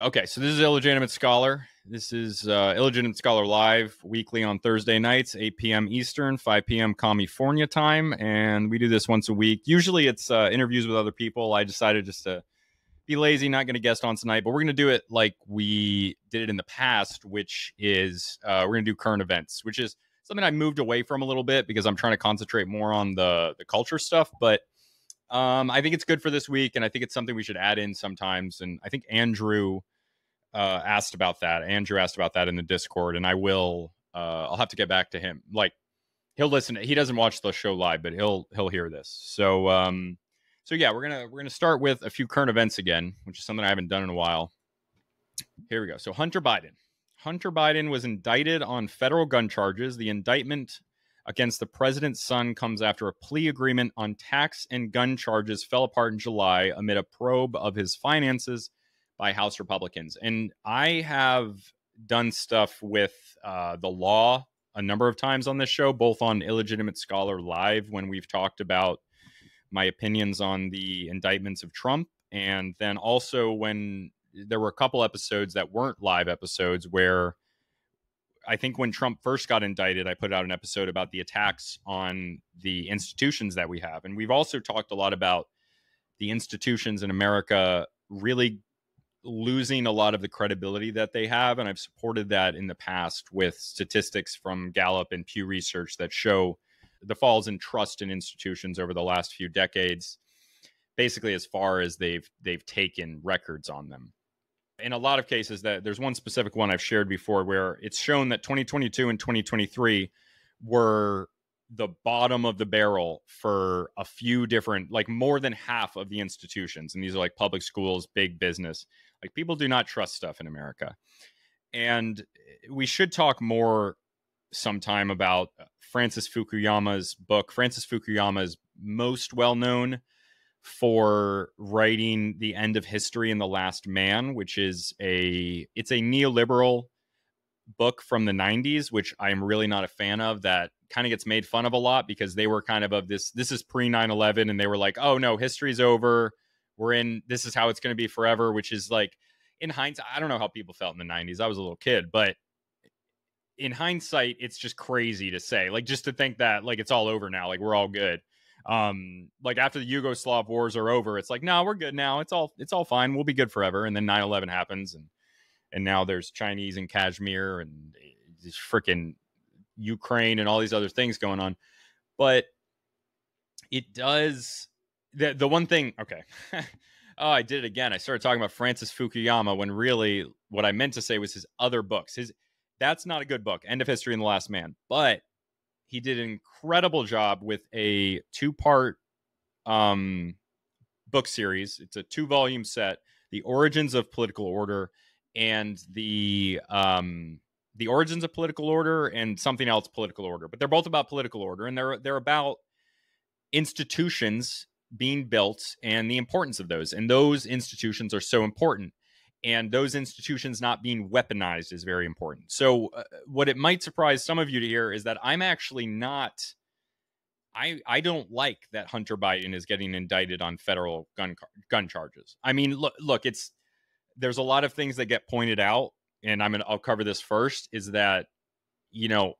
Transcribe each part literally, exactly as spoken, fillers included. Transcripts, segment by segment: Okay, so this is Illegitimate Scholar. This is uh, Illegitimate Scholar Live weekly on Thursday nights, eight p m Eastern, five p m California time. And we do this once a week. Usually it's uh, interviews with other people. I decided just to be lazy, not going to guest on tonight, but we're going to do it like we did it in the past, which is uh, we're going to do current events, which is something I moved away from a little bit because I'm trying to concentrate more on the, the culture stuff. But Um, I think it's good for this week, and I think it's something we should add in sometimes. And I think Andrew uh, asked about that. Andrew asked about that in the Discord, and I will. Uh, I'll have to get back to him. Like, he'll listen. He doesn't watch the show live, but he'll he'll hear this. So, um, so yeah, we're gonna we're gonna start with a few current events again, which is something I haven't done in a while. Here we go. So Hunter Biden. Hunter Biden was indicted on federal gun charges. The indictment against the president's son comes after a plea agreement on tax and gun charges fell apart in July amid a probe of his finances by House Republicans. And I have done stuff with uh, the law a number of times on this show, both on Illegitimate Scholar Live when we've talked about my opinions on the indictments of Trump. And then also when there were a couple episodes that weren't live episodes where I think when Trump first got indicted, I put out an episode about the attacks on the institutions that we have. And we've also talked a lot about the institutions in America really losing a lot of the credibility that they have. And I've supported that in the past with statistics from Gallup and Pew Research that show the falls in trust in institutions over the last few decades, basically as far as they've they've taken records on them. In a lot of cases, that there's one specific one I've shared before where it's shown that twenty twenty-two and twenty twenty-three were the bottom of the barrel for a few different, like more than half of the institutions. And these are like public schools, big business, like people do not trust stuff in America. And we should talk more sometime about Francis Fukuyama's book. Francis Fukuyama is most well-known for writing The End of History and the Last Man, which is a it's a neoliberal book from the nineties, which I'm really not a fan of, that kind of gets made fun of a lot because they were kind of of this, this is pre nine eleven, and they were like, oh no, history's over. We're in, this is how it's going to be forever, which is like, in hindsight, I don't know how people felt in the nineties. I was a little kid, but in hindsight, it's just crazy to say, like, just to think that like, it's all over now, like we're all good. Um, like after the Yugoslav wars are over, it's like, no, we're good now. It's all, it's all fine. We'll be good forever. And then nine eleven happens. And, and now there's Chinese in Kashmir and this freaking Ukraine and all these other things going on. But it does the, the one thing. Okay. oh, I did it again. I started talking about Francis Fukuyama when really what I meant to say was his other books. His, that's not a good book, End of History and the Last Man, but he did an incredible job with a two-part um, book series. It's a two-volume set, The Origins of Political Order and the um, The Origins of Political Order and something else, Political Order. But they're both about political order, and they're they're about institutions being built and the importance of those. And those institutions are so important. And those institutions not being weaponized is very important. So uh, what it might surprise some of you to hear is that I'm actually not, I I don't like that Hunter Biden is getting indicted on federal gun gun charges. I mean, look, look, it's, there's a lot of things that get pointed out, and I'm gonna, I'll cover this first, is that, you know,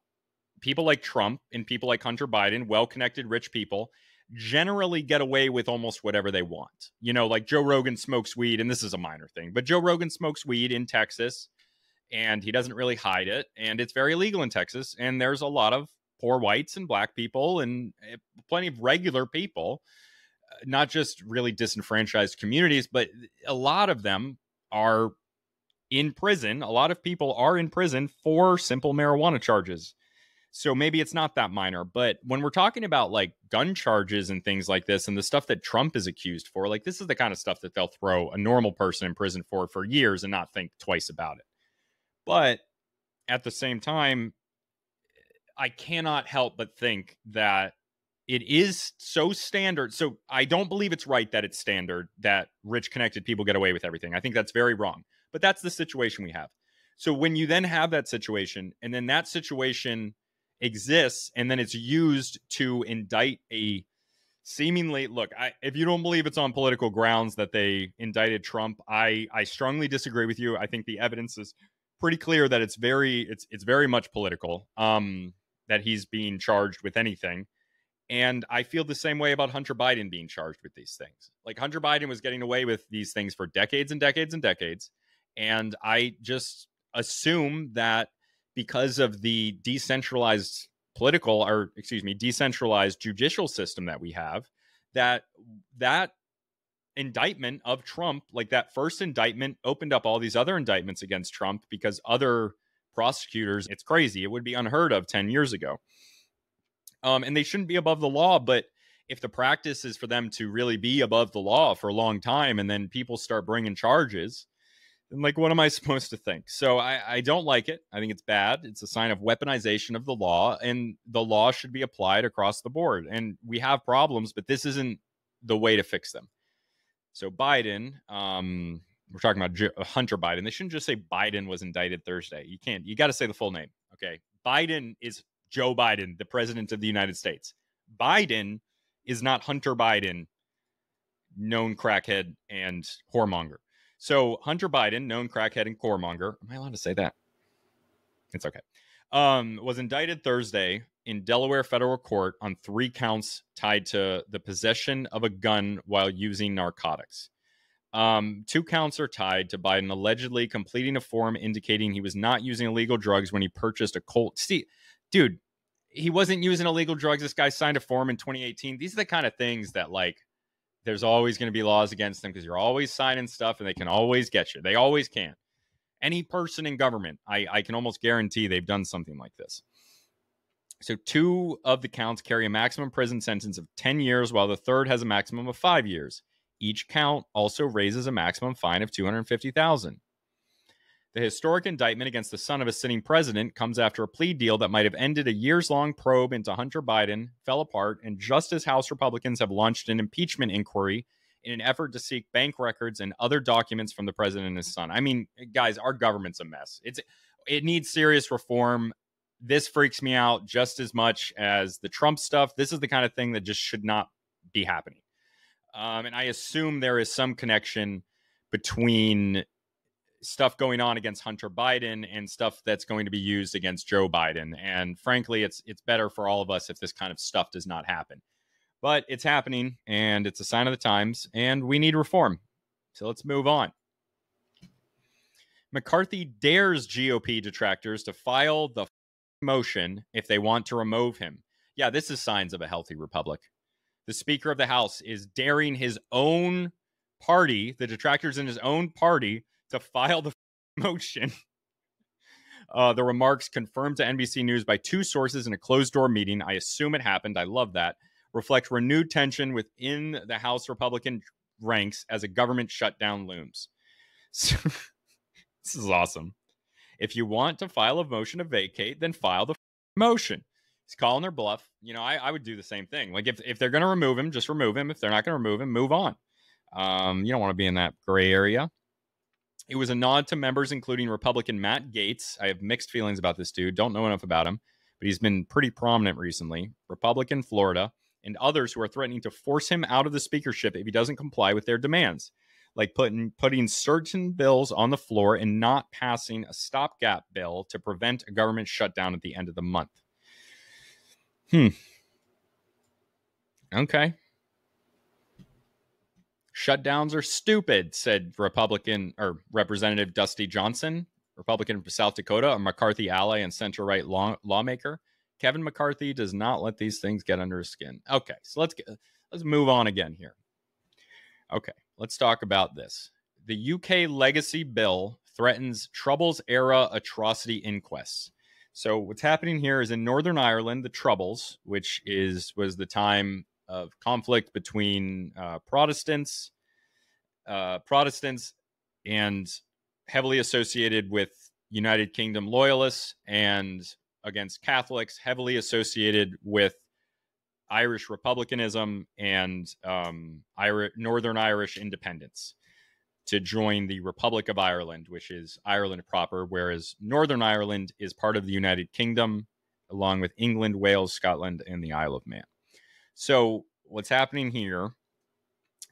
people like Trump and people like Hunter Biden, well-connected rich people, generally get away with almost whatever they want. You know, like Joe Rogan smokes weed, and this is a minor thing, but Joe Rogan smokes weed in Texas, and he doesn't really hide it, and it's very illegal in Texas, and there's a lot of poor whites and black people and plenty of regular people, not just really disenfranchised communities, but a lot of them are in prison. A lot of people are in prison for simple marijuana charges. So maybe it's not that minor, but when we're talking about like gun charges and things like this and the stuff that Trump is accused for, like this is the kind of stuff that they'll throw a normal person in prison for for years and not think twice about it. But at the same time, I cannot help but think that it is so standard. So I don't believe it's right that it's standard that rich connected people get away with everything. I think that's very wrong, but that's the situation we have. So when you then have that situation and then that situation exists, and then it's used to indict a seemingly, look, I, if you don't believe it's on political grounds that they indicted Trump, I, I strongly disagree with you. I think the evidence is pretty clear that it's very, it's, it's very much political, um, that he's being charged with anything. And I feel the same way about Hunter Biden being charged with these things. Like, Hunter Biden was getting away with these things for decades and decades and decades. And I just assume that because of the decentralized political, or excuse me, decentralized judicial system that we have, that that indictment of Trump, like that first indictment, opened up all these other indictments against Trump because other prosecutors, it's crazy. It would be unheard of ten years ago. Um, and they shouldn't be above the law. But if the practice is for them to really be above the law for a long time, and then people start bringing charges, then like, what am I supposed to think? So I, I don't like it. I think it's bad. It's a sign of weaponization of the law, and the law should be applied across the board. And we have problems, but this isn't the way to fix them. So Biden, um, we're talking about J- Hunter Biden. They shouldn't just say Biden was indicted Thursday. You can't, you got to say the full name. Okay. Biden is Joe Biden, the president of the United States. Biden is not Hunter Biden, known crackhead and whoremonger. So Hunter Biden, known crackhead and whoremonger, am I allowed to say that? It's okay. Um, was indicted Thursday in Delaware federal court on three counts tied to the possession of a gun while using narcotics. Um, two counts are tied to Biden allegedly completing a form indicating he was not using illegal drugs when he purchased a Colt. See, dude, he wasn't using illegal drugs. This guy signed a form in twenty eighteen. These are the kind of things that, like, there's always going to be laws against them because you're always signing stuff and they can always get you. They always can. Any person in government, I, I can almost guarantee they've done something like this. So two of the counts carry a maximum prison sentence of ten years, while the third has a maximum of five years. Each count also raises a maximum fine of two hundred fifty thousand dollars. The historic indictment against the son of a sitting president comes after a plea deal that might have ended a years-long probe into Hunter Biden fell apart, and just as House Republicans have launched an impeachment inquiry in an effort to seek bank records and other documents from the president and his son. I mean, guys, our government's a mess. It's it needs serious reform. This freaks me out just as much as the Trump stuff. This is the kind of thing that just should not be happening. Um, and I assume there is some connection between stuff going on against Hunter Biden and stuff that's going to be used against Joe Biden. And frankly, it's it's better for all of us if this kind of stuff does not happen. But it's happening, and it's a sign of the times, and we need reform. So let's move on. McCarthy dares G O P detractors to file the motion if they want to remove him. Yeah, this is signs of a healthy republic. The Speaker of the House is daring his own party, the detractors in his own party, to file the motion. Uh, the remarks confirmed to N B C News by two sources in a closed-door meeting. I assume it happened. I love that. Reflect renewed tension within the House Republican ranks as a government shutdown looms. So, this is awesome. If you want to file a motion to vacate, then file the motion. He's calling their bluff. You know, I, I would do the same thing. Like, if, if they're going to remove him, just remove him. If they're not going to remove him, move on. Um, you don't want to be in that gray area. It was a nod to members, including Republican Matt Gaetz. I have mixed feelings about this dude. Don't know enough about him, but he's been pretty prominent recently. Republican Florida and others who are threatening to force him out of the speakership if he doesn't comply with their demands, like putting putting certain bills on the floor and not passing a stopgap bill to prevent a government shutdown at the end of the month. Hmm. Okay. Shutdowns are stupid, said Republican or Representative Dusty Johnson, Republican from South Dakota, a McCarthy ally and center-right law, lawmaker. Kevin McCarthy does not let these things get under his skin. Okay, so let's get, let's move on again here. Okay, let's talk about this. The U K legacy bill threatens Troubles-era atrocity inquests. So what's happening here is in Northern Ireland, the Troubles, which is was the time of conflict between uh, Protestants, uh, Protestants, and heavily associated with United Kingdom loyalists, and against Catholics, heavily associated with Irish republicanism and um, Irish, Northern Irish independence, to join the Republic of Ireland, which is Ireland proper, whereas Northern Ireland is part of the United Kingdom, along with England, Wales, Scotland, and the Isle of Man. So what's happening here,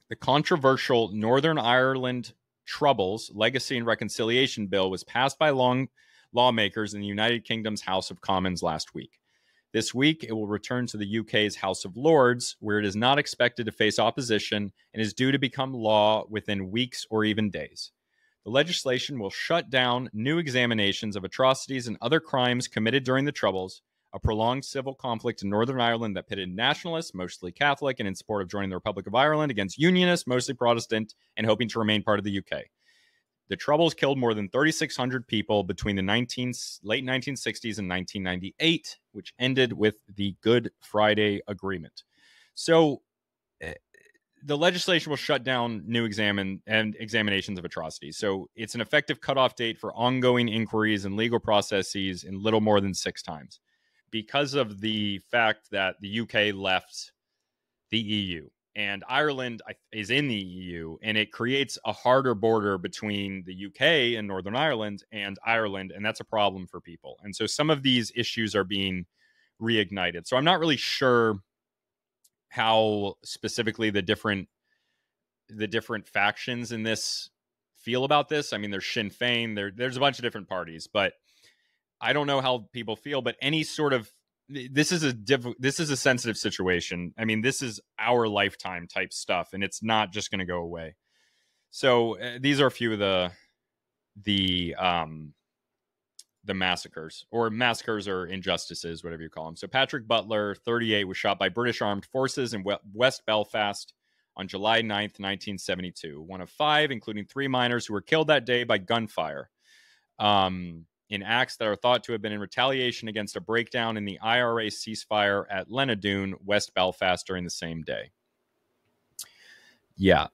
the controversial Northern Ireland Troubles Legacy and Reconciliation Bill was passed by long lawmakers in the United Kingdom's House of Commons last week. This week, it will return to the U K's House of Lords, where it is not expected to face opposition and is due to become law within weeks or even days. The legislation will shut down new examinations of atrocities and other crimes committed during the Troubles, a prolonged civil conflict in Northern Ireland that pitted nationalists, mostly Catholic, and in support of joining the Republic of Ireland, against unionists, mostly Protestant, and hoping to remain part of the U K. The Troubles killed more than three thousand six hundred people between the nineteen, late nineteen sixties and nineteen ninety-eight, which ended with the Good Friday Agreement. So the legislation will shut down new examine and examinations of atrocities. So it's an effective cutoff date for ongoing inquiries and legal processes in little more than six times, because of the fact that the U K left the E U and Ireland is in the E U, and it creates a harder border between the U K and Northern Ireland and Ireland. And that's a problem for people. And so some of these issues are being reignited. So I'm not really sure how specifically the different, the different factions in this feel about this. I mean, there's Sinn Féin, there, there's a bunch of different parties, but I don't know how people feel, but any sort of, this is a diff, this is a sensitive situation. I mean, this is our lifetime type stuff, and it's not just going to go away. So uh, these are a few of the, the, um, the massacres or massacres or injustices, whatever you call them. So Patrick Butler, thirty-eight, was shot by British armed forces in West Belfast on July ninth, nineteen seventy-two. One of five, including three minors, who were killed that day by gunfire. Um, in acts that are thought to have been in retaliation against a breakdown in the I R A ceasefire at Lenadoon, West Belfast, during the same day. Yeah.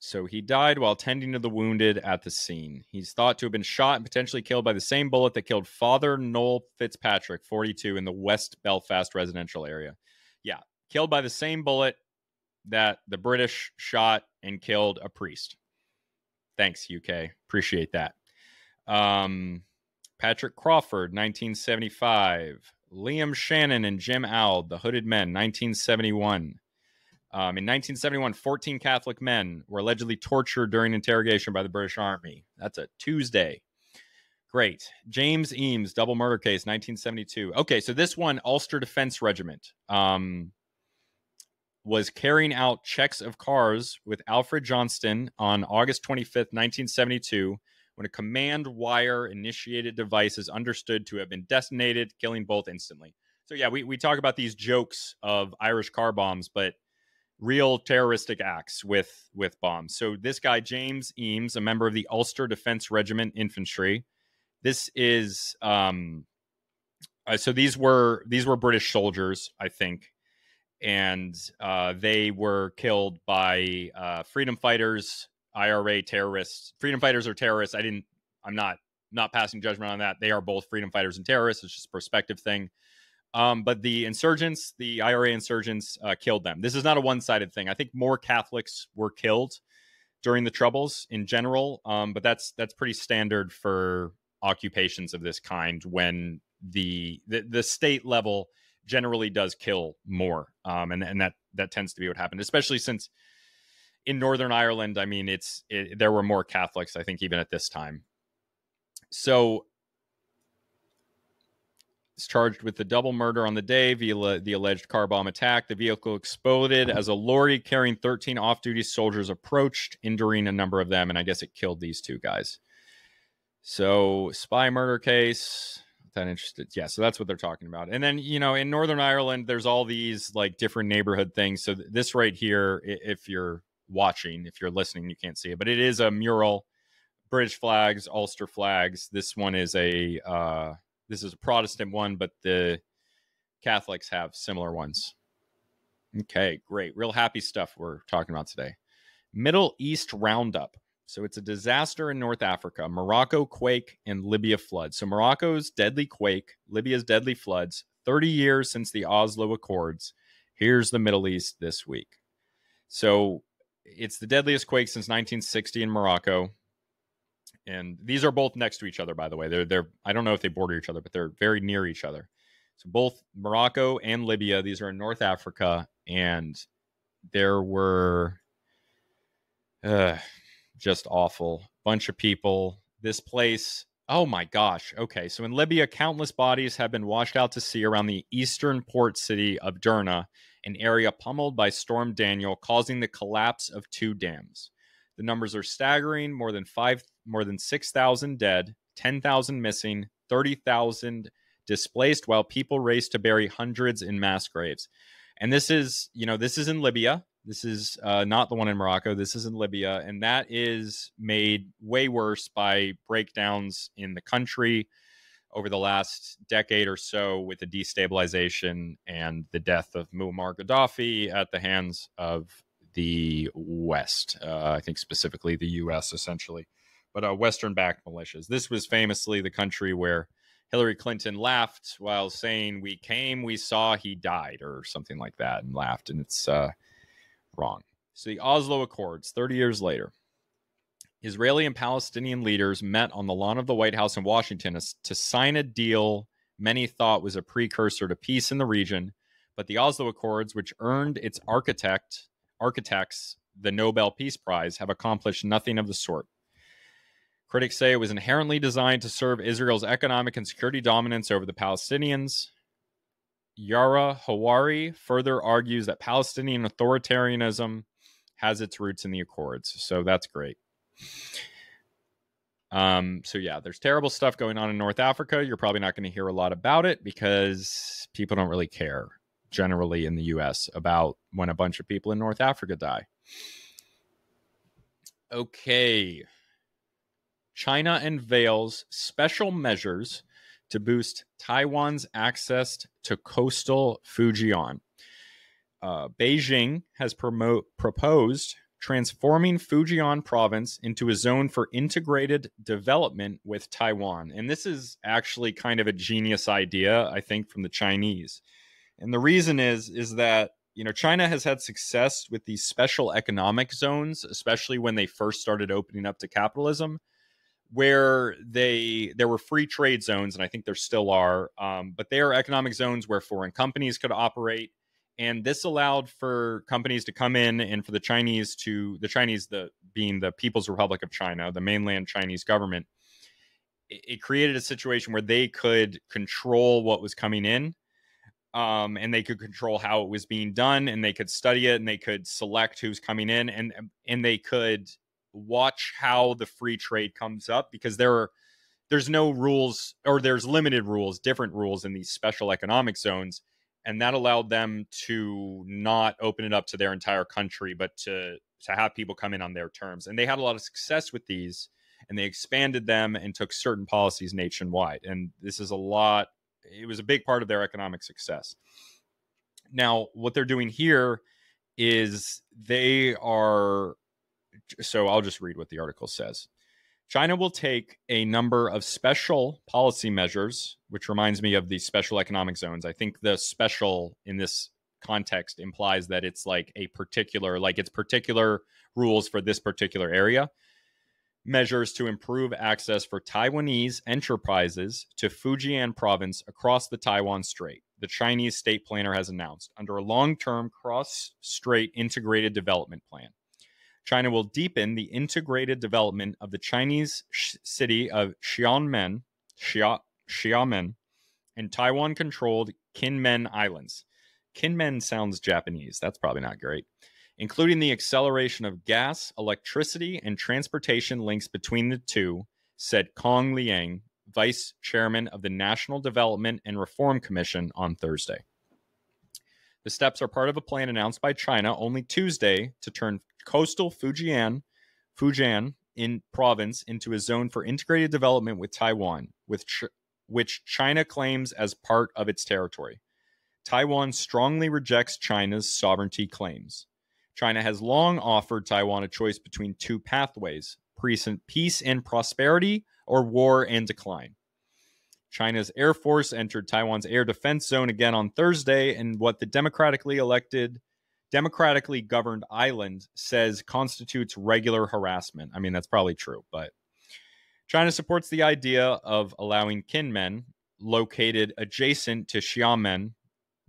So he died while tending to the wounded at the scene. He's thought to have been shot and potentially killed by the same bullet that killed Father Noel Fitzpatrick, forty-two, in the West Belfast residential area. Yeah, killed by the same bullet that the British shot and killed a priest. Thanks, U K. Appreciate that. Um... Patrick Crawford, nineteen seventy-five. Liam Shannon and Jim Ald, the Hooded Men, nineteen seventy-one. Um, in nineteen seventy-one, fourteen Catholic men were allegedly tortured during interrogation by the British Army. That's a Tuesday. Great. James Eames, double murder case, nineteen seventy-two. Okay, so this one, Ulster Defense Regiment, um, was carrying out checks of cars with Alfred Johnston on August twenty-fifth, nineteen seventy-two, when a command wire-initiated device is understood to have been detonated, killing both instantly. So yeah, we, we talk about these jokes of Irish car bombs, but real terroristic acts with, with bombs. So this guy, James Eames, a member of the Ulster Defense Regiment Infantry. This is, um, uh, so these were, these were British soldiers, I think. And uh, they were killed by uh, freedom fighters, I R A terrorists. Freedom fighters are terrorists. I didn't, I'm not, not passing judgment on that. They are both freedom fighters and terrorists. It's just a perspective thing. Um, but the insurgents, the I R A insurgents, uh, killed them. This is not a one-sided thing. I think more Catholics were killed during the Troubles in general, um, but that's that's pretty standard for occupations of this kind, when the the, the state level generally does kill more, um, and and that that tends to be what happened, especially since in Northern Ireland, I mean, it's it, there were more Catholics, I think, even at this time. So, charged with the double murder on the day via the alleged car bomb attack. The vehicle exploded as a lorry carrying thirteen off-duty soldiers approached, injuring a number of them, and I guess it killed these two guys. So, spy murder case. That interested. Yeah, so that's what they're talking about. And then, you know, in Northern Ireland, there's all these, like, different neighborhood things. So th this right here, if you're watching, if you're listening, you can't see it, but it is a mural. British flags, Ulster flags. This one is a... Uh, This is a Protestant one, but the Catholics have similar ones. Okay, great. Real happy stuff we're talking about today. Middle East Roundup. So it's a disaster in North Africa. Morocco quake and Libya flood. So Morocco's deadly quake, Libya's deadly floods, thirty years since the Oslo Accords. Here's the Middle East this week. So it's the deadliest quake since nineteen sixty in Morocco. And these are both next to each other, by the way. They're, they're, I don't know if they border each other, but they're very near each other. So both Morocco and Libya, these are in North Africa, and there were uh, just awful bunch of people. This place, oh my gosh. Okay, so in Libya, countless bodies have been washed out to sea around the eastern port city of Derna, an area pummeled by Storm Daniel, causing the collapse of two dams. The numbers are staggering: more than five, more than six thousand dead, ten thousand missing, thirty thousand displaced, while people race to bury hundreds in mass graves. And this is, you know, this is in Libya. This is uh, not the one in Morocco. This is in Libya. And that is made way worse by breakdowns in the country over the last decade or so, with the destabilization and the death of Muammar Gaddafi at the hands of the West, uh, I think specifically the U S, essentially, but uh, Western-backed militias. This was famously the country where Hillary Clinton laughed while saying, "We came, we saw, he died," or something like that, and laughed, and it's uh, wrong. So the Oslo Accords, thirty years later, Israeli and Palestinian leaders met on the lawn of the White House in Washington to sign a deal many thought was a precursor to peace in the region, but the Oslo Accords, which earned its architect, Architects, the Nobel Peace Prize, have accomplished nothing of the sort. Critics say it was inherently designed to serve Israel's economic and security dominance over the Palestinians. Yara Hawari further argues that Palestinian authoritarianism has its roots in the Accords. So that's great. Um, so yeah, there's terrible stuff going on in North Africa. You're probably not going to hear a lot about it because people don't really care, generally in the U S, about when a bunch of people in North Africa die. Okay. China unveils special measures to boost Taiwan's access to coastal Fujian. Uh, Beijing has promo- proposed transforming Fujian province into a zone for integrated development with Taiwan. And this is actually kind of a genius idea, I think, from the Chinese. And the reason is, is that, you know, China has had success with these special economic zones, especially when they first started opening up to capitalism, where they there were free trade zones. And I think there still are. Um, but they are economic zones where foreign companies could operate. And this allowed for companies to come in and for the Chinese to the Chinese, the being the People's Republic of China, the mainland Chinese government. It, it created a situation where they could control what was coming in. Um, and they could control how it was being done, and they could study it, and they could select who's coming in, and and they could watch how the free trade comes up, because there are there's no rules, or there's limited rules, different rules in these special economic zones, and that allowed them to not open it up to their entire country, but to to have people come in on their terms. And they had a lot of success with these, and they expanded them and took certain policies nationwide. And this is a lot. It was a big part of their economic success. Now, what they're doing here is they are, so I'll just read what the article says. China will take a number of special policy measures, which reminds me of the special economic zones. I think the special in this context implies that it's like a particular, like it's particular rules for this particular area. Measures to improve access for Taiwanese enterprises to Fujian province across the Taiwan Strait, the Chinese state planner has announced, under a long-term cross-strait integrated development plan. China will deepen the integrated development of the Chinese sh- city of Xiamen, Xia, Xiamen, and Taiwan-controlled Kinmen Islands. Kinmen sounds Japanese. That's probably not great. Including the acceleration of gas, electricity, and transportation links between the two, said Kong Liang, vice chairman of the National Development and Reform Commission, on Thursday. The steps are part of a plan announced by China only Tuesday to turn coastal Fujian, Fujian in province into a zone for integrated development with Taiwan, with ch- which China claims as part of its territory. Taiwan strongly rejects China's sovereignty claims. China has long offered Taiwan a choice between two pathways: peace and prosperity, or war and decline. China's Air Force entered Taiwan's air defense zone again on Thursday, and what the democratically elected, democratically governed island says constitutes regular harassment. I mean, that's probably true, but China supports the idea of allowing Kinmen, located adjacent to Xiamen,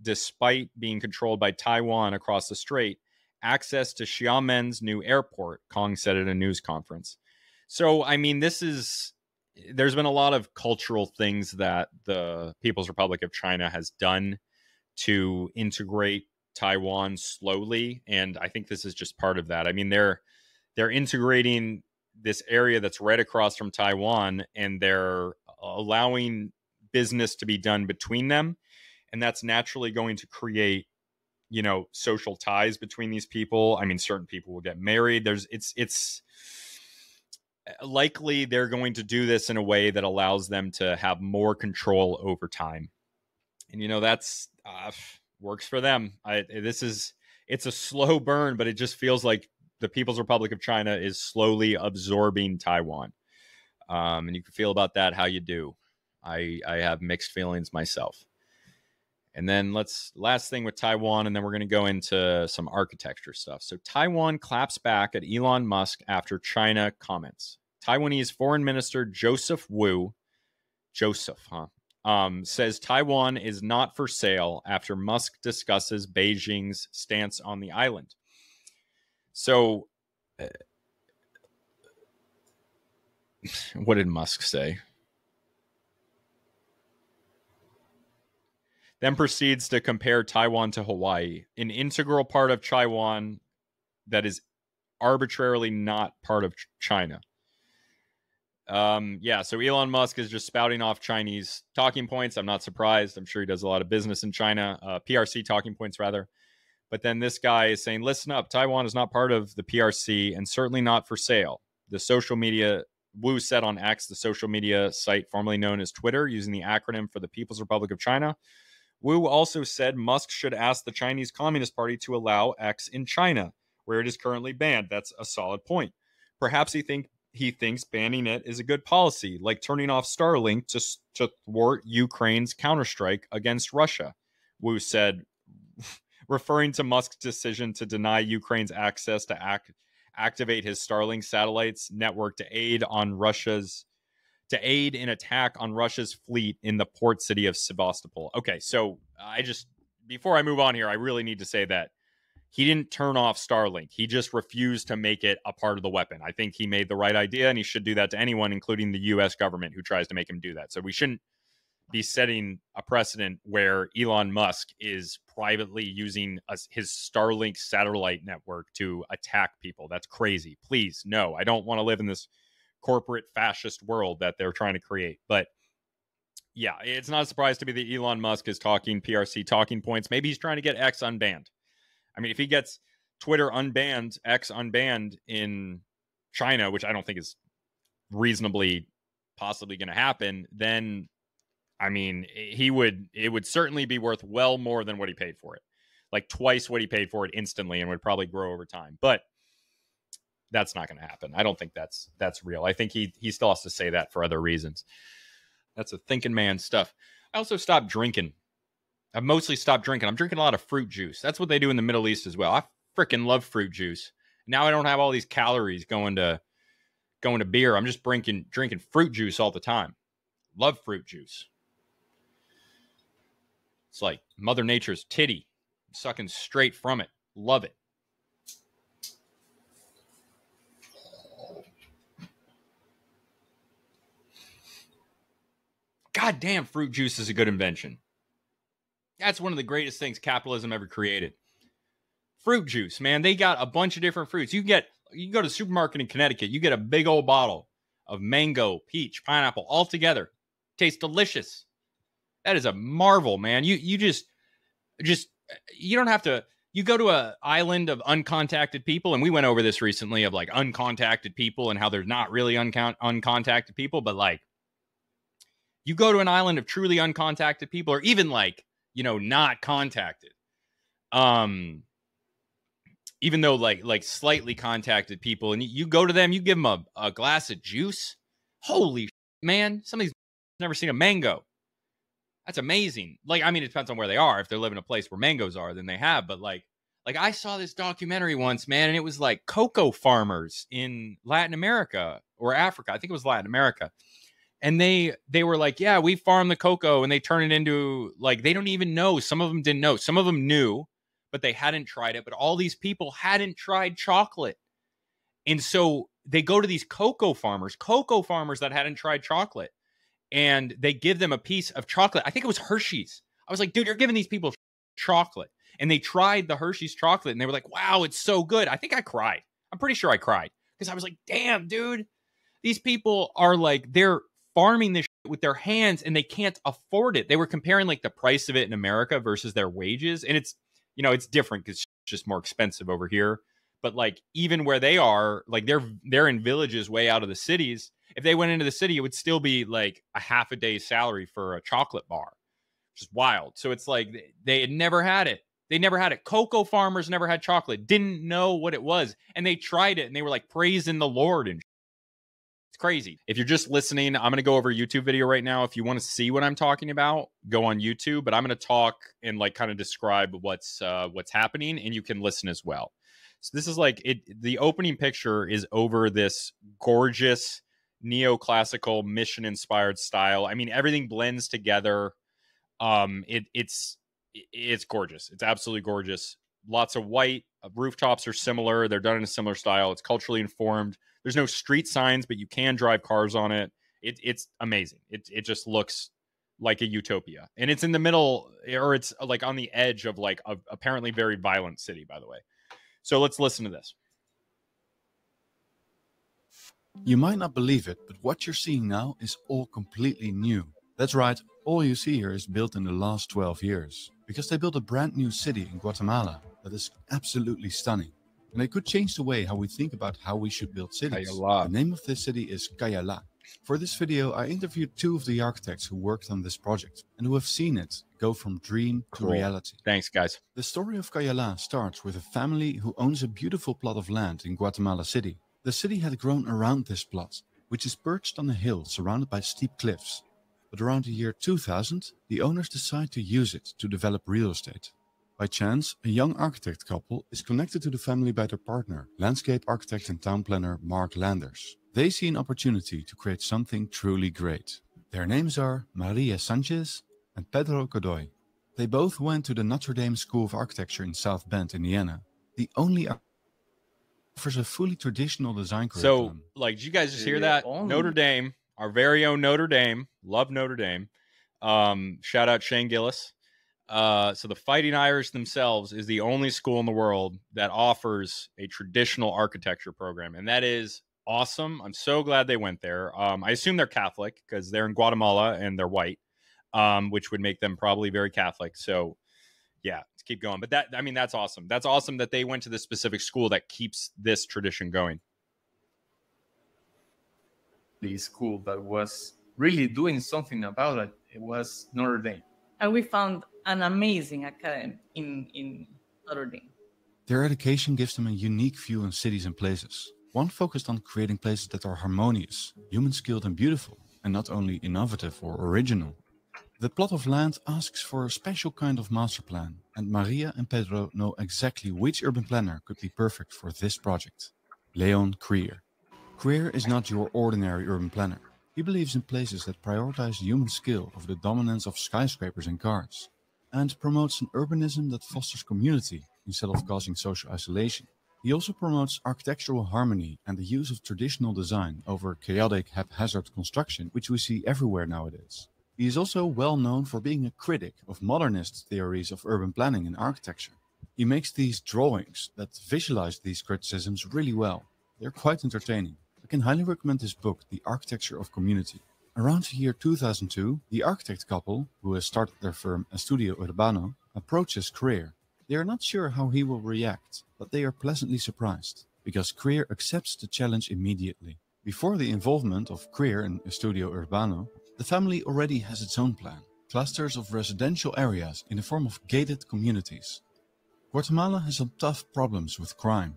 despite being controlled by Taiwan across the strait, access to Xiamen's new airport, Kong said at a news conference. So, I mean, this is, there's been a lot of cultural things that the People's Republic of China has done to integrate Taiwan slowly. And I think this is just part of that. I mean, they're, they're integrating this area that's right across from Taiwan, and they're allowing business to be done between them. And that's naturally going to create, you know, social ties between these people. I mean, certain people will get married. There's, it's, it's likely they're going to do this in a way that allows them to have more control over time. And, you know, that's, uh, works for them. I, this is, it's a slow burn, but it just feels like the People's Republic of China is slowly absorbing Taiwan. Um, and you can feel about that how you do. I, I have mixed feelings myself. And then let's last thing with Taiwan, and then we're going to go into some architecture stuff. So Taiwan claps back at Elon Musk after China comments. Taiwanese Foreign Minister Joseph Wu, Joseph, huh, um, says Taiwan is not for sale after Musk discusses Beijing's stance on the island. So uh, what did Musk say? Then proceeds to compare Taiwan to Hawaii, an integral part of Taiwan that is arbitrarily not part of China. Um, yeah, so Elon Musk is just spouting off Chinese talking points. I'm not surprised. I'm sure he does a lot of business in China, uh, P R C talking points, rather. But then this guy is saying, listen up, Taiwan is not part of the P R C and certainly not for sale. The social media... Wu said on X, the social media site formerly known as Twitter, using the acronym for the People's Republic of China. Wu also said Musk should ask the Chinese Communist Party to allow X in China, where it is currently banned. That's a solid point. Perhaps he think he thinks banning it is a good policy, like turning off Starlink to, to thwart Ukraine's counterstrike against Russia, Wu said, referring to Musk's decision to deny Ukraine's access to act. activate his Starlink satellites network to aid on Russia's to aid in attack on Russia's fleet in the port city of Sevastopol. Okay, so I just before I move on here, I really need to say that he didn't turn off Starlink. He just refused to make it a part of the weapon. I think he made the right idea, and he should do that to anyone, including the U S government, who tries to make him do that. So we shouldn't be setting a precedent where Elon Musk is privately using a, his Starlink satellite network to attack people. That's crazy. Please, no, I don't want to live in this corporate fascist world that they're trying to create. But yeah, it's not a surprise to me that Elon Musk is talking P R C talking points. Maybe he's trying to get X unbanned. I mean, if he gets Twitter unbanned, X unbanned in China, which I don't think is reasonably possibly going to happen, then I mean, he would, it would certainly be worth well more than what he paid for it, like twice what he paid for it instantly, and would probably grow over time. But that's not going to happen. I don't think that's, that's real. I think he, he still has to say that for other reasons. That's a thinking man stuff. I also stopped drinking. I've mostly stopped drinking. I'm drinking a lot of fruit juice. That's what they do in the Middle East as well. I freaking love fruit juice. Now I don't have all these calories going to, going to beer. I'm just drinking, drinking fruit juice all the time. Love fruit juice. It's like Mother Nature's titty. I'm sucking straight from it. Love it. Goddamn, fruit juice is a good invention. That's one of the greatest things capitalism ever created. Fruit juice, man. They got a bunch of different fruits. You can get, you can go to the supermarket in Connecticut. You get a big old bottle of mango, peach, pineapple, all together. Tastes delicious. That is a marvel, man. You you just just you don't have to. You go to an island of uncontacted people, and we went over this recently of like uncontacted people and how there's not really uncount uncontacted people, but like you go to an island of truly uncontacted people, or even like you know not contacted. Um, even though like like slightly contacted people, and you, you go to them, you give them a, a glass of juice. Holy shit, man! Somebody's never seen a mango. That's amazing. Like, I mean, it depends on where they are. If they're living in a place where mangoes are, then they have. But like, like I saw this documentary once, man, and it was like cocoa farmers in Latin America or Africa. I think it was Latin America. And they they were like, yeah, we farm the cocoa, and they turn it into, like, they don't even know. Some of them didn't know. Some of them knew, but they hadn't tried it. But all these people hadn't tried chocolate. And so they go to these cocoa farmers, cocoa farmers that hadn't tried chocolate, and they give them a piece of chocolate. I think it was Hershey's. I was like, dude, you're giving these people chocolate. And they tried the Hershey's chocolate, and they were like, wow, it's so good. I think I cried. I'm pretty sure I cried because I was like, damn, dude, these people are like, they're farming this shit with their hands and they can't afford it. They were comparing like the price of it in America versus their wages. And it's, you know, it's different because it's just more expensive over here. But like, even where they are, like they're, they're in villages way out of the cities. If they went into the city, it would still be like a half a day's salary for a chocolate bar, which is wild. So it's like, they had never had it. They never had it. Cocoa farmers never had chocolate, didn't know what it was. And they tried it and they were like praising the Lord and shit. It's crazy. If you're just listening, I'm going to go over a YouTube video right now. If you want to see what I'm talking about, go on YouTube, but I'm going to talk and like kind of describe what's, uh, what's happening, and you can listen as well. So this is like it. The opening picture is over this gorgeous neoclassical mission inspired style. I mean, everything blends together. Um, it, it's, It's gorgeous. It's absolutely gorgeous. Lots of white. Rooftops are similar. They're done in a similar style. It's culturally informed. There's no street signs, but you can drive cars on it. It it's amazing. It it just looks like a utopia. And it's in the middle, or it's like on the edge of like a apparently very violent city, by the way. So let's listen to this. You might not believe it, but what you're seeing now is all completely new. That's right. All you see here is built in the last twelve years, because they built a brand new city in Guatemala that is absolutely stunning. And it could change the way how we think about how we should build cities. Cayala. The name of this city is Cayala. For this video, I interviewed two of the architects who worked on this project and who have seen it go from dream cool. to reality. Thanks, guys. The story of Cayala starts with a family who owns a beautiful plot of land in Guatemala City. The city had grown around this plot, which is perched on a hill surrounded by steep cliffs. But around the year two thousand, the owners decide to use it to develop real estate. By chance, a young architect couple is connected to the family by their partner, landscape architect and town planner Mark Landers. They see an opportunity to create something truly great. Their names are Maria Sanchez and Pedro Godoy. They both went to the Notre Dame School of Architecture in South Bend, Indiana. The only offers a fully traditional design curriculum. So, like, did you guys just hear that? Only. Notre Dame. Our very own Notre Dame. Love Notre Dame. Um, shout out Shane Gillis. Uh, so the Fighting Irish themselves is the only school in the world that offers a traditional architecture program. And that is awesome. I'm so glad they went there. Um, I assume they're Catholic because they're in Guatemala and they're white, um, which would make them probably very Catholic. So yeah, let's keep going. But that, I mean, that's awesome. That's awesome that they went to this specific school that keeps this tradition going. The school that was really doing something about it, it was Notre Dame. And we found an amazing academy in, in Notre Dame. Their education gives them a unique view on cities and places. One focused on creating places that are harmonious, human-skilled and beautiful, and not only innovative or original. The plot of land asks for a special kind of master plan, and Maria and Pedro know exactly which urban planner could be perfect for this project. Léon Krier. Krier is not your ordinary urban planner. He believes in places that prioritize human skill over the dominance of skyscrapers and cars, and promotes an urbanism that fosters community instead of causing social isolation. He also promotes architectural harmony and the use of traditional design over chaotic, haphazard construction, which we see everywhere nowadays. He is also well known for being a critic of modernist theories of urban planning and architecture. He makes these drawings that visualize these criticisms really well. They're quite entertaining. I can highly recommend this book, The Architecture of Community. Around the year two thousand two, the architect couple, who has started their firm Estudio Urbano, approaches Krier. They are not sure how he will react, but they are pleasantly surprised, because Krier accepts the challenge immediately. Before the involvement of Krier and Estudio Urbano, the family already has its own plan, clusters of residential areas in the form of gated communities. Guatemala has some tough problems with crime.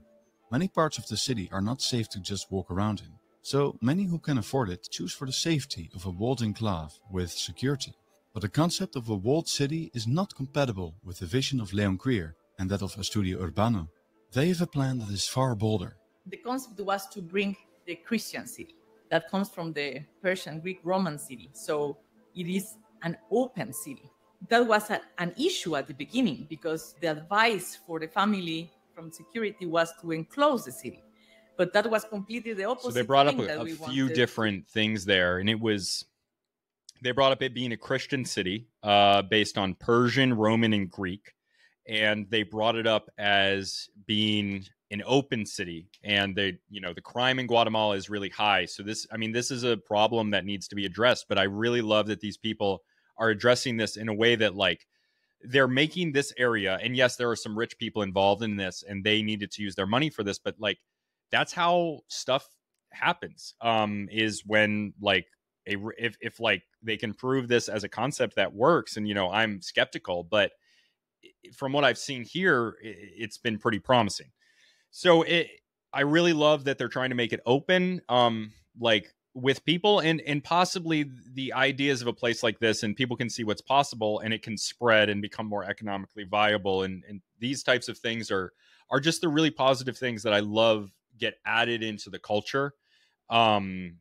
Many parts of the city are not safe to just walk around in, so many who can afford it choose for the safety of a walled enclave with security. But the concept of a walled city is not compatible with the vision of Léon Krier and that of Estudio Urbano. They have a plan that is far bolder. The concept was to bring the Christian city. that comes from the Persian, Greek, Roman city. So it is an open city. That was a, an issue at the beginning because the advice for the family from security was to enclose the city. But that was completely the opposite. So they brought up a, a few different things there. And it was, they brought up it being a Christian city uh, based on Persian, Roman, and Greek. And they brought it up as being an open city. And they, you know, the crime in Guatemala is really high. So this, I mean, this is a problem that needs to be addressed. But I really love that these people are addressing this in a way that, like, they're making this area. And yes, there are some rich people involved in this and they needed to use their money for this. But, like, that's how stuff happens, um, is when, like, a, if, if like they can prove this as a concept that works. And, you know, I'm skeptical, but from what I've seen here, it's been pretty promising. So it, I really love that they're trying to make it open, um, like with people and, and possibly the ideas of a place like this, and people can see what's possible and it can spread and become more economically viable. And, and these types of things are, are just the really positive things that I love get added into the culture um,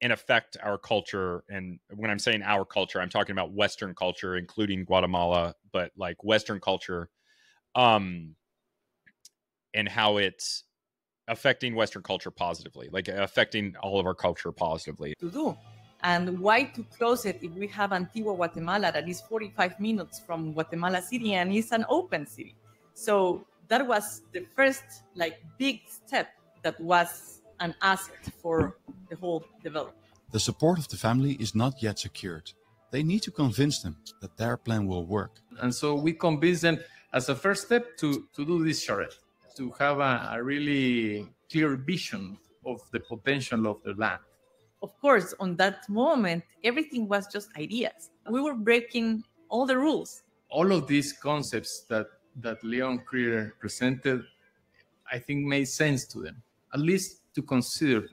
and affect our culture. And when I'm saying our culture, I'm talking about Western culture, including Guatemala, but like Western culture um, and how it's affecting Western culture positively, like affecting all of our culture positively. To do. And why to close it if we have Antigua Guatemala that is forty-five minutes from Guatemala City and it's an open city? So that was the first like big step that was an asset for the whole development. The support of the family is not yet secured. They need to convince them that their plan will work. And so we convince them as a first step to, to do this charrette, to have a, a really clear vision of the potential of the land. Of course, on that moment, everything was just ideas. We were breaking all the rules. All of these concepts that, that Léon Krier presented, I think made sense to them, at least to consider.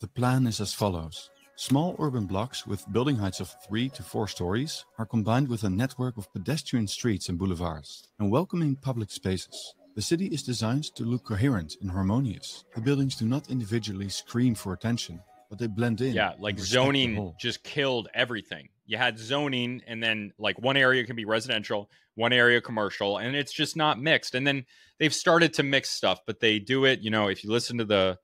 The plan is as follows. Small urban blocks with building heights of three to four stories are combined with a network of pedestrian streets and boulevards and welcoming public spaces. The city is designed to look coherent and harmonious. The buildings do not individually scream for attention, but they blend in. Yeah, like zoning just killed everything. You had zoning and then like one area can be residential, one area commercial, and it's just not mixed. And then they've started to mix stuff, but they do it, you know, if you listen to the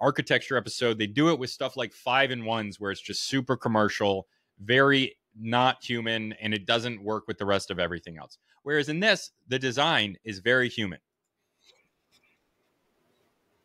architecture episode, they do it with stuff like five and ones where it's just super commercial, very not human, and it doesn't work with the rest of everything else. Whereas in this, the design is very human.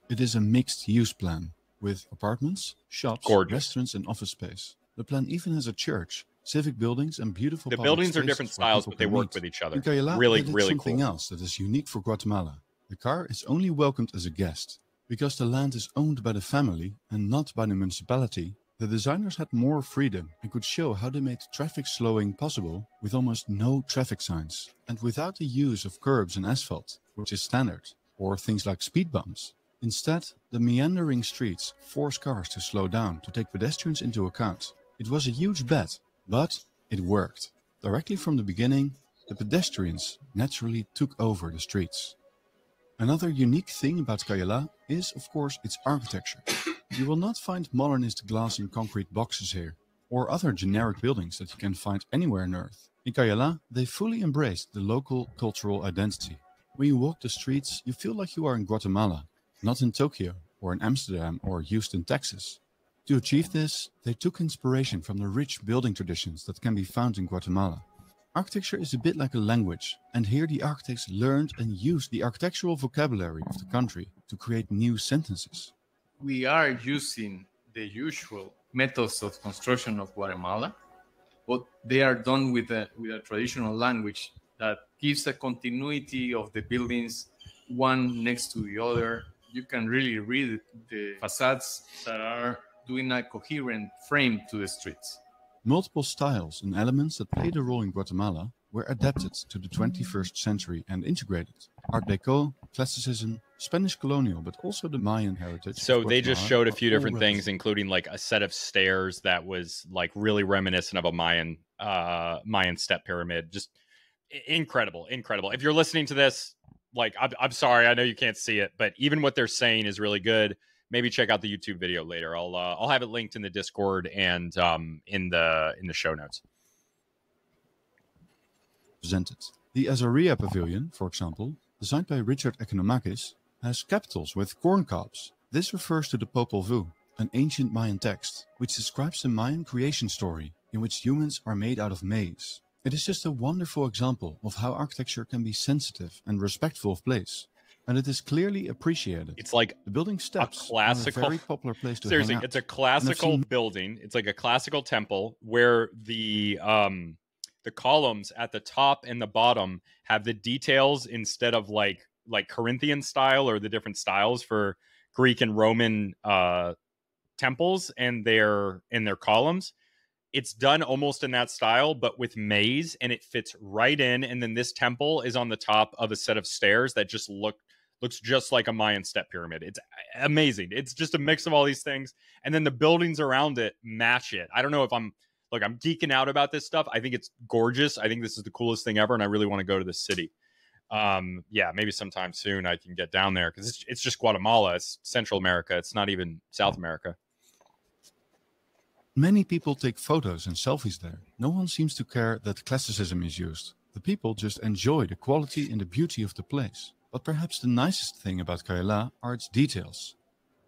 It is a mixed use plan with apartments, shops, Gorgeous. restaurants, and office space. The plan even has a church, civic buildings, and beautiful. The buildings are different styles, but they work with each other. Cayala really, really something cool. else that is unique for Guatemala. The car is only welcomed as a guest. Because the land is owned by the family and not by the municipality, the designers had more freedom and could show how they made traffic slowing possible with almost no traffic signs and without the use of curbs and asphalt, which is standard, or things like speed bumps. Instead, the meandering streets force cars to slow down to take pedestrians into account. It was a huge bet, but it worked. Directly from the beginning, the pedestrians naturally took over the streets. Another unique thing about Cayala is, of course, its architecture. You will not find modernist glass and concrete boxes here, or other generic buildings that you can find anywhere on Earth. In Cayala, they fully embraced the local cultural identity. When you walk the streets, you feel like you are in Guatemala, not in Tokyo, or in Amsterdam, or Houston, Texas. To achieve this, they took inspiration from the rich building traditions that can be found in Guatemala. Architecture is a bit like a language, and here the architects learned and used the architectural vocabulary of the country to create new sentences. We are using the usual methods of construction of Guatemala, but they are done with a, with a traditional language that gives a continuity of the buildings, one next to the other. You can really read the facades that are doing a coherent frame to the streets. Multiple styles and elements that played a role in Guatemala were adapted to the twenty-first century and integrated. Art Deco, Classicism, Spanish colonial, but also the Mayan heritage. So they just showed a few different things, including like a set of stairs that was like really reminiscent of a Mayan, uh, Mayan step pyramid. Just incredible, incredible. If you're listening to this, like, I'm, I'm sorry, I know you can't see it, but even what they're saying is really good. maybe check out the YouTube video later. I'll uh, I'll have it linked in the Discord and um, in the in the show notes. Presented. The Azaria pavilion, for example, designed by Richard Economakis, has capitals with corn cobs. This refers to the Popol Vuh, an ancient Mayan text, which describes the Mayan creation story in which humans are made out of maize. It is just a wonderful example of how architecture can be sensitive and respectful of place, and it is clearly appreciated. It's like the building steps. A classical, a very popular place to seriously, it's a classical building. It's like a classical temple where the um, the columns at the top and the bottom have the details instead of like like Corinthian style or the different styles for Greek and Roman uh, temples and their and their columns. It's done almost in that style, but with maize, and it fits right in. And then this temple is on the top of a set of stairs that just look looks just like a Mayan step pyramid. It's amazing. It's just a mix of all these things. And then the buildings around it match it. I don't know if I'm, look, I'm geeking out about this stuff. I think it's gorgeous. I think this is the coolest thing ever, and I really want to go to this city. Um, yeah, maybe sometime soon I can get down there, because it's, it's just Guatemala. It's Central America. It's not even South America. Many people take photos and selfies there. No one seems to care that classicism is used. The people just enjoy the quality and the beauty of the place. But perhaps the nicest thing about Cayala are its details.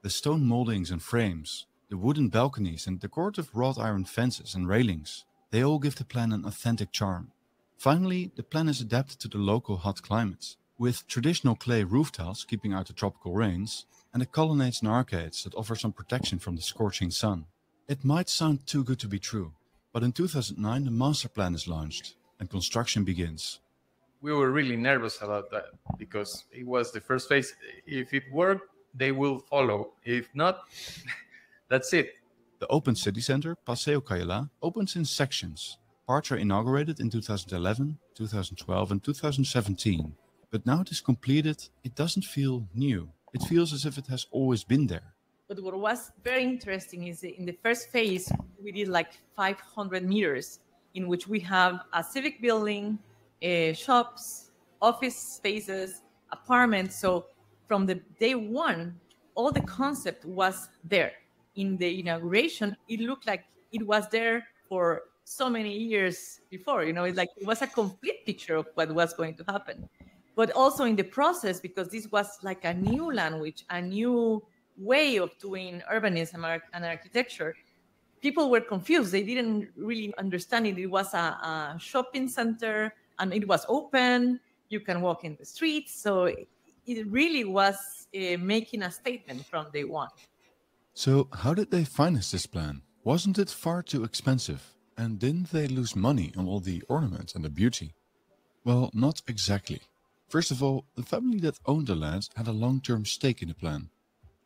The stone moldings and frames, the wooden balconies and decorative wrought iron fences and railings. They all give the plan an authentic charm. Finally, the plan is adapted to the local hot climates, with traditional clay roof tiles keeping out the tropical rains, and the colonnades and arcades that offer some protection from the scorching sun. It might sound too good to be true, but in two thousand nine, the master plan is launched and construction begins. We were really nervous about that because it was the first phase. If it worked, they will follow. If not, that's it. The open city center, Paseo Cayala, opens in sections. Parts are inaugurated in two thousand eleven, two thousand twelve, and two thousand seventeen. But now it is completed, it doesn't feel new. It feels as if it has always been there. But what was very interesting is in the first phase, we did like five hundred meters in which we have a civic building, uh, shops, office spaces, apartments. So from the day one, all the concept was there. In the inauguration, it looked like it was there for so many years before, you know, it's like it was a complete picture of what was going to happen. But also in the process, because this was like a new language, a new way of doing urbanism and architecture, people were confused. They didn't really understand it. It was a, a shopping center and it was open. You can walk in the streets. So it, it really was uh, making a statement from day one. So how did they finance this plan? Wasn't it far too expensive? And didn't they lose money on all the ornaments and the beauty? Well, not exactly. First of all, the family that owned the land had a long-term stake in the plan.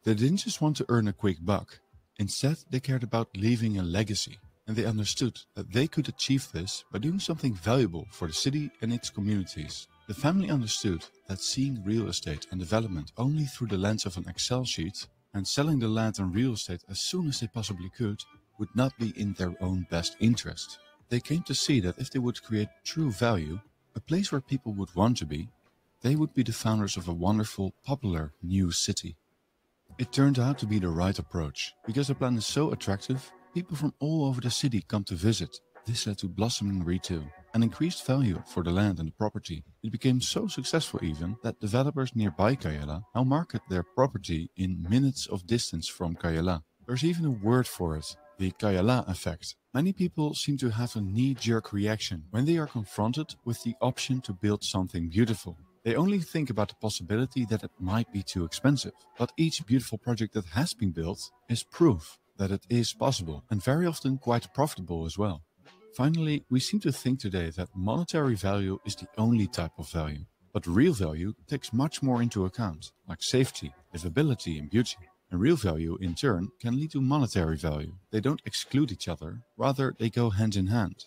They didn't just want to earn a quick buck. Instead, they cared about leaving a legacy, and they understood that they could achieve this by doing something valuable for the city and its communities. The family understood that seeing real estate and development only through the lens of an Excel sheet and selling the land and real estate as soon as they possibly could would not be in their own best interest. They came to see that if they would create true value, a place where people would want to be, they would be the founders of a wonderful, popular new city. It turned out to be the right approach. Because the plan is so attractive, people from all over the city come to visit. This led to blossoming retail and increased value for the land and the property. It became so successful even that developers nearby Cayala now market their property in minutes of distance from Cayala. There's even a word for it, the Cayala effect. Many people seem to have a knee-jerk reaction when they are confronted with the option to build something beautiful. They only think about the possibility that it might be too expensive, but each beautiful project that has been built is proof that it is possible and very often quite profitable as well. Finally, we seem to think today that monetary value is the only type of value, but real value takes much more into account, like safety, livability and beauty. And real value, in turn, can lead to monetary value. They don't exclude each other, rather they go hand in hand.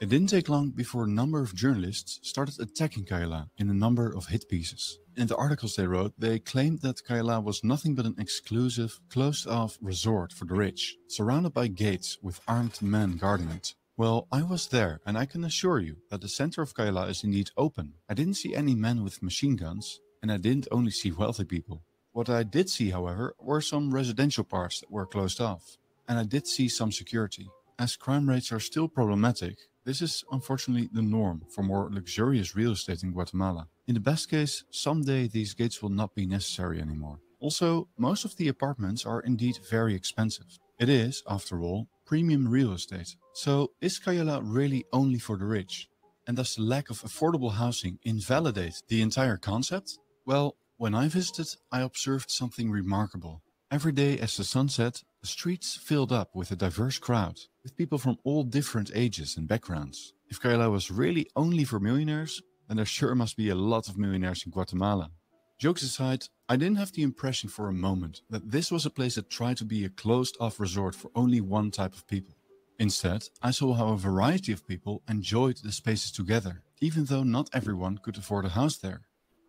It didn't take long before a number of journalists started attacking Cayala in a number of hit pieces. In the articles they wrote, they claimed that Cayala was nothing but an exclusive, closed-off resort for the rich, surrounded by gates with armed men guarding it. Well, I was there, and I can assure you that the center of Cayala is indeed open. I didn't see any men with machine guns, and I didn't only see wealthy people. What I did see, however, were some residential parts that were closed off, and I did see some security. As crime rates are still problematic, this is unfortunately the norm for more luxurious real estate in Guatemala. In the best case, someday these gates will not be necessary anymore. Also, most of the apartments are indeed very expensive. It is, after all, premium real estate. So is Cayala really only for the rich? And does the lack of affordable housing invalidate the entire concept? Well, when I visited, I observed something remarkable. Every day as the sun set, the streets filled up with a diverse crowd, with people from all different ages and backgrounds. If Cayala was really only for millionaires, then there sure must be a lot of millionaires in Guatemala. Jokes aside, I didn't have the impression for a moment that this was a place that tried to be a closed-off resort for only one type of people. Instead, I saw how a variety of people enjoyed the spaces together, even though not everyone could afford a house there.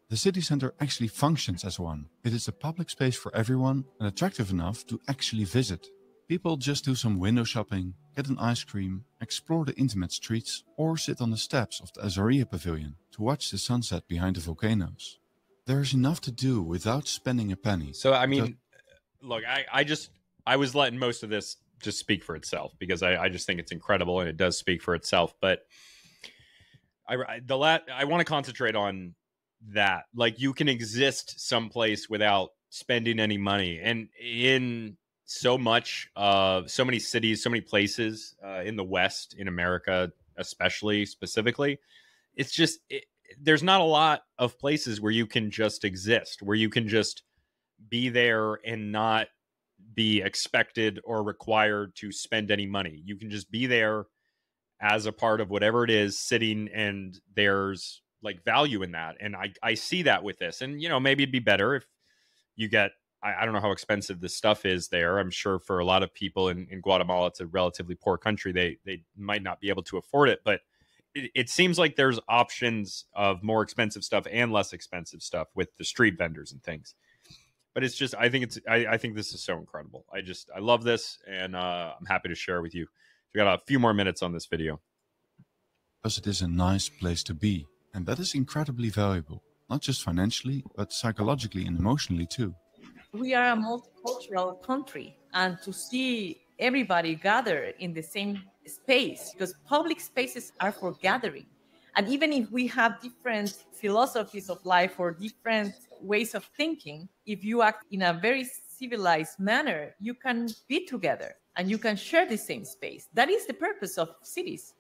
The city center actually functions as one. It is a public space for everyone and attractive enough to actually visit. People just do some window shopping, get an ice cream, explore the intimate streets, or sit on the steps of the Azaria pavilion to watch the sunset behind the volcanoes. There is enough to do without spending a penny. So, I mean, so, look, I, I just, I was letting most of this just speak for itself because I, I just think it's incredible and it does speak for itself. But I, the la I want to concentrate on that, like, you can exist someplace without spending any money, and in so much of uh, so many cities, so many places uh, in the West, in America, especially specifically, it's just it, there's not a lot of places where you can just exist, where you can just be there and not be expected or required to spend any money. You can just be there as a part of whatever it is, sitting, and there's like value in that. And I, I see that with this, and, you know, maybe it'd be better if you get, I, I don't know how expensive this stuff is there. I'm sure for a lot of people in, in Guatemala, it's a relatively poor country. They, they might not be able to afford it, but it, it seems like there's options of more expensive stuff and less expensive stuff with the street vendors and things. But it's just, I think it's, I, I think this is so incredible. I just, I love this, and uh, I'm happy to share with you. We got a few more minutes on this video. Because it is a nice place to be. And that is incredibly valuable, not just financially, but psychologically and emotionally too. We are a multicultural country, and to see everybody gather in the same space, because public spaces are for gathering. And even if we have different philosophies of life or different ways of thinking, if you act in a very civilized manner, you can be together and you can share the same space. That is the purpose of cities.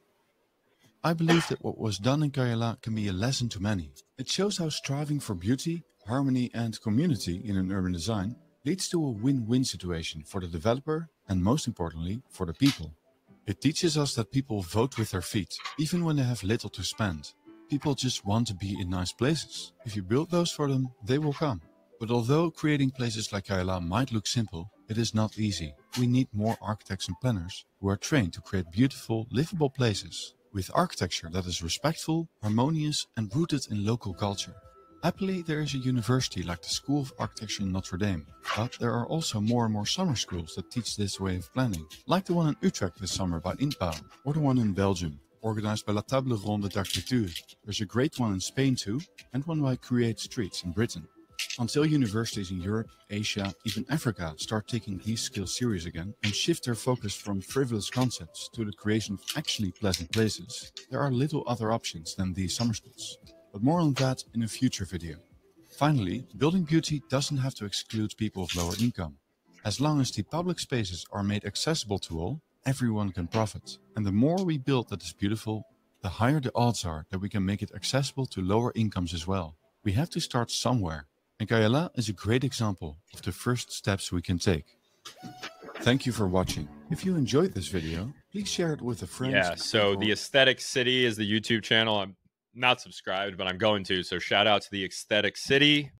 I believe that what was done in Cayala can be a lesson to many. It shows how striving for beauty, harmony and community in an urban design leads to a win-win situation for the developer and, most importantly, for the people. It teaches us that people vote with their feet, even when they have little to spend. People just want to be in nice places. If you build those for them, they will come. But although creating places like Cayala might look simple, it is not easy. We need more architects and planners who are trained to create beautiful, livable places, with architecture that is respectful, harmonious and rooted in local culture. Happily, there is a university like the School of Architecture in Notre Dame, but there are also more and more summer schools that teach this way of planning, like the one in Utrecht this summer by INPAO, or the one in Belgium, organized by La Table Ronde d'Architecture. There's a great one in Spain too, and one by Create Streets in Britain. Until universities in Europe, Asia, even Africa start taking these skills serious again and shift their focus from frivolous concepts to the creation of actually pleasant places, there are little other options than these summer schools. But more on that in a future video. Finally, building beauty doesn't have to exclude people of lower income. As long as the public spaces are made accessible to all, everyone can profit. And the more we build that is beautiful, the higher the odds are that we can make it accessible to lower incomes as well. We have to start somewhere. And Cayala is a great example of the first steps we can take. Thank you for watching. If you enjoyed this video, please share it with a friend. Yeah, so The Aesthetic City is the YouTube channel. I'm not subscribed, but I'm going to. So shout out to The Aesthetic City.